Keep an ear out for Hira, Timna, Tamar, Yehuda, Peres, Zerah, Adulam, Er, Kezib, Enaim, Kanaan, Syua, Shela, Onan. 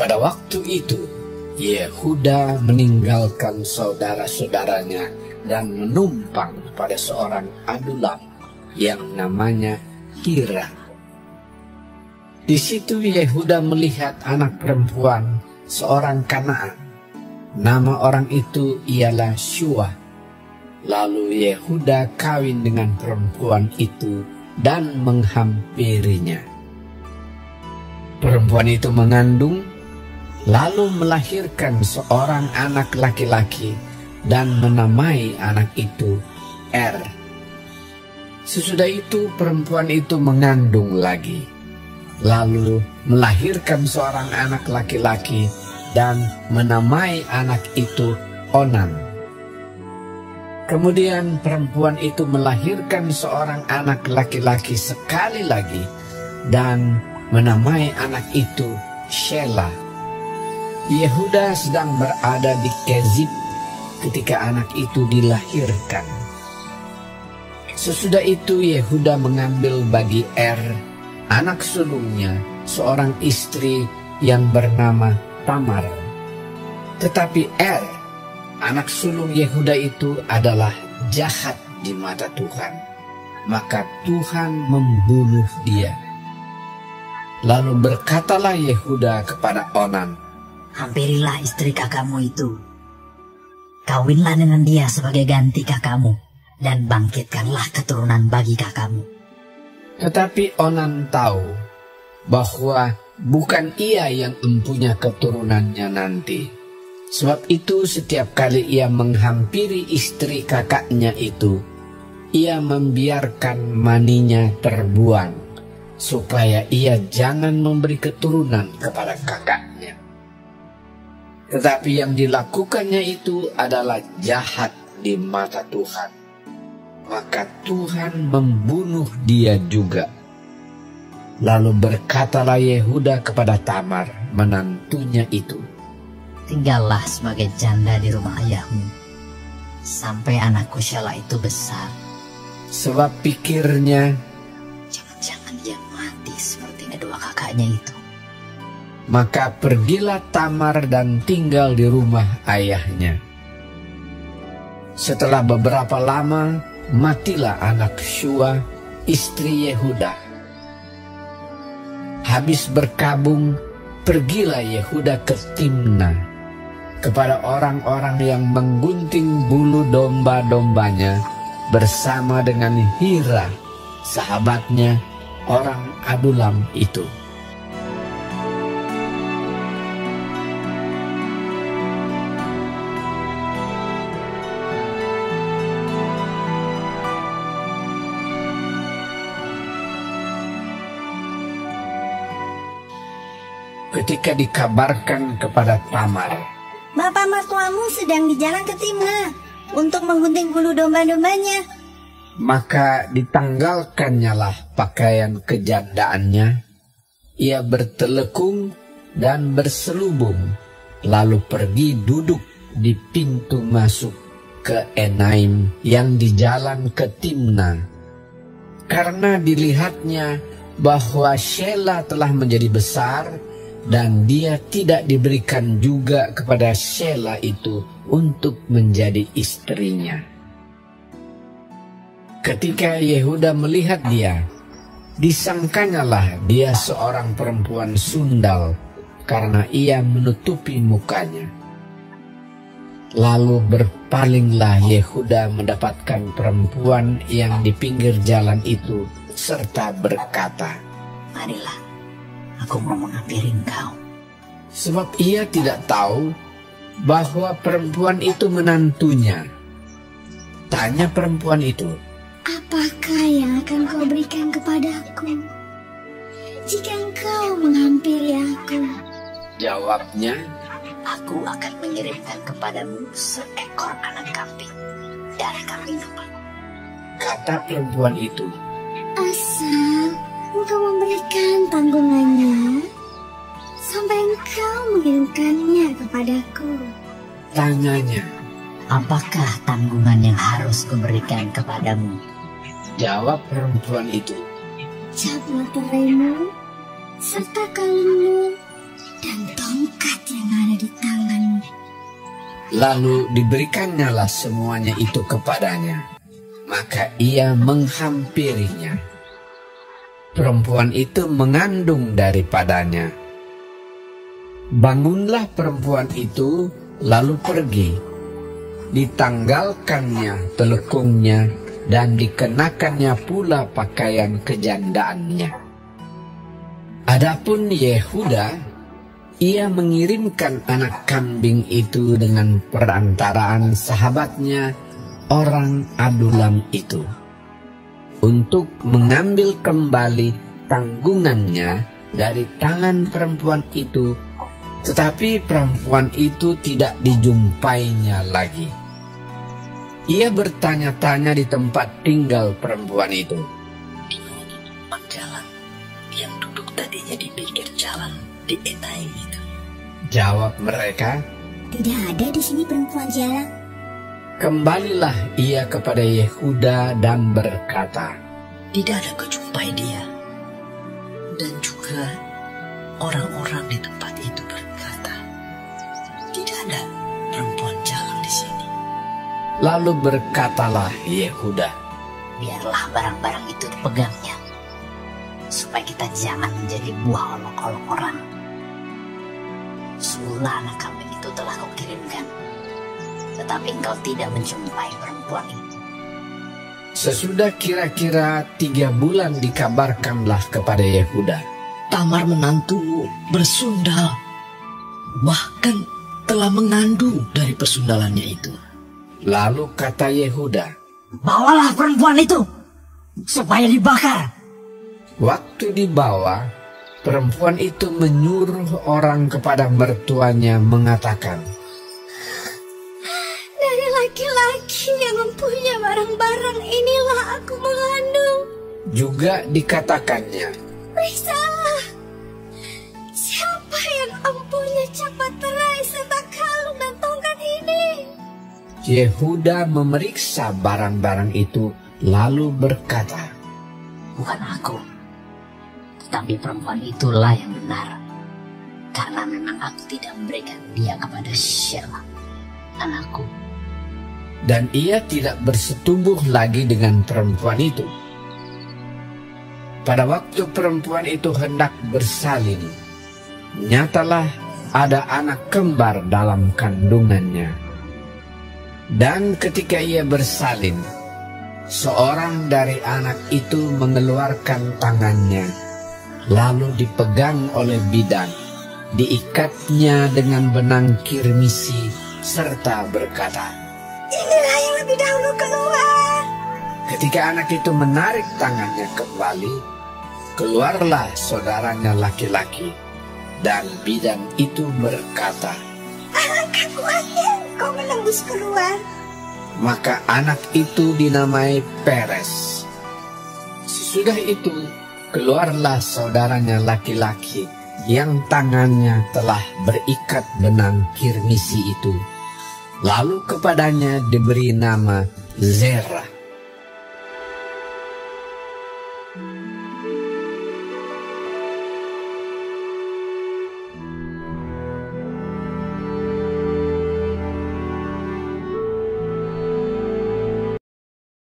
Pada waktu itu, Yehuda meninggalkan saudara-saudaranya dan menumpang pada seorang adulam yang namanya Hira. Di situ Yehuda melihat anak perempuan seorang Kanaan. Nama orang itu ialah Syua. Lalu Yehuda kawin dengan perempuan itu dan menghampirinya. Perempuan itu mengandung, lalu melahirkan seorang anak laki-laki dan menamai anak itu Er. Sesudah itu perempuan itu mengandung lagi, lalu melahirkan seorang anak laki-laki dan menamai anak itu Onan. Kemudian perempuan itu melahirkan seorang anak laki-laki sekali lagi dan menamai anak itu Shela. Yehuda sedang berada di Kezib ketika anak itu dilahirkan. Sesudah itu Yehuda mengambil bagi Er, anak sulungnya, seorang istri yang bernama Tamar. Tetapi Er, anak sulung Yehuda itu adalah jahat di mata Tuhan. Maka Tuhan membunuh dia. Lalu berkatalah Yehuda kepada Onan, "Hampirilah istri kakakmu itu. Kawinlah dengan dia sebagai ganti kakakmu, dan bangkitkanlah keturunan bagi kakakmu." Tetapi Onan tahu bahwa bukan ia yang empunya keturunannya nanti. Sebab itu setiap kali ia menghampiri istri kakaknya itu, ia membiarkan maninya terbuang, supaya ia jangan memberi keturunan kepada kakaknya. Tetapi yang dilakukannya itu adalah jahat di mata Tuhan. Maka Tuhan membunuh dia juga. Lalu berkatalah Yehuda kepada Tamar, menantunya itu, "Tinggallah sebagai janda di rumah ayahmu, sampai anakku Shela itu besar." Sebab pikirnya, "Jangan-jangan dia mati seperti kedua kakaknya itu." Maka pergilah Tamar dan tinggal di rumah ayahnya. Setelah beberapa lama, matilah anak Syua, istri Yehuda. Habis berkabung, pergilah Yehuda ke Timna, kepada orang-orang yang menggunting bulu domba-dombanya bersama dengan Hira, sahabatnya, orang adulam itu. Ketika dikabarkan kepada Tamar, "Bapak mertuamu sedang di jalan ke Timna untuk menggunting bulu domba-dombanya," maka ditanggalkannya lah pakaian kejandaannya. Ia bertelekung dan berselubung, lalu pergi duduk di pintu masuk ke Enaim yang di jalan ke Timna. Karena dilihatnya bahwa Shela telah menjadi besar, dan dia tidak diberikan juga kepada Shela itu untuk menjadi istrinya. Ketika Yehuda melihat dia, disangkanyalah dia seorang perempuan sundal karena ia menutupi mukanya. Lalu berpalinglah Yehuda mendapatkan perempuan yang di pinggir jalan itu serta berkata, "Marilah, aku mau menghampiri engkau." Sebab ia tidak tahu bahwa perempuan itu menantunya. Tanya perempuan itu, Apakah yang akan kau berikan kepadaku jika engkau menghampiri aku? Jawabnya, aku akan mengirimkan kepadamu seekor anak kambing dari kambing domba, kata perempuan itu. Asal engkau memberikan tanggungannya sampai engkau mengirimkannya kepadaku. Tanyanya, apakah tanggungan yang harus kuberikan kepadamu? Jawab perempuan itu. Cabut teraimu serta kalungmu dan tongkat yang ada di tanganmu. Lalu diberikanlah semuanya itu kepadanya. Maka ia menghampirinya. Perempuan itu mengandung daripadanya. Bangunlah perempuan itu, lalu pergi. Ditanggalkannya telekungnya, dan dikenakannya pula pakaian kejandaannya. Adapun Yehuda, ia mengirimkan anak kambing itu dengan perantaraan sahabatnya, orang Adulam itu, untuk mengambil kembali tanggungannya dari tangan perempuan itu, tetapi perempuan itu tidak dijumpainya lagi. Ia bertanya-tanya di tempat tinggal perempuan itu. Di tempat jalan, yang duduk tadinya di pinggir jalan di Enaim itu. Jawab mereka, tidak ada di sini perempuan jalan. Kembalilah ia kepada Yehuda dan berkata, tidak ada kejumpai dia. Dan juga orang-orang di tempat itu berkata, tidak ada perempuan jalan di sini. Lalu berkatalah Yehuda, biarlah barang-barang itu dipegangnya, supaya kita jangan menjadi buah olok-olok orang. Semula anak kambing itu telah kau kirimkan, tetapi engkau tidak menjumpai perempuan itu. Sesudah kira-kira 3 bulan dikabarkanlah kepada Yehuda, Tamar menantumu bersundal, bahkan telah mengandung dari persundalannya itu. Lalu kata Yehuda, bawalah perempuan itu, supaya dibakar. Waktu dibawa, perempuan itu menyuruh orang kepada mertuanya mengatakan, dari laki-laki yang mempunyai barang-barang inilah aku mengandung. Juga dikatakannya, periksalah, siapa yang mempunyai cabut terai serta kalung dan tongkat ini? Yehuda memeriksa barang-barang itu, lalu berkata, bukan aku, tapi perempuan itulah yang benar, karena memang aku tidak memberikan dia kepada Shela, anakku. Dan ia tidak bersetubuh lagi dengan perempuan itu. Pada waktu perempuan itu hendak bersalin, nyatalah ada anak kembar dalam kandungannya. Dan ketika ia bersalin, seorang dari anak itu mengeluarkan tangannya, lalu dipegang oleh bidan, diikatnya dengan benang kirmisi, serta berkata, inilah yang lebih dahulu keluar. Ketika anak itu menarik tangannya kembali, keluarlah saudaranya laki-laki, dan bidan itu berkata, anakku akhirnya kau menembus keluar. Maka anak itu dinamai Peres. Sesudah itu, keluarlah saudaranya laki-laki yang tangannya telah berikat benang kirmisi itu. Lalu kepadanya diberi nama Zerah.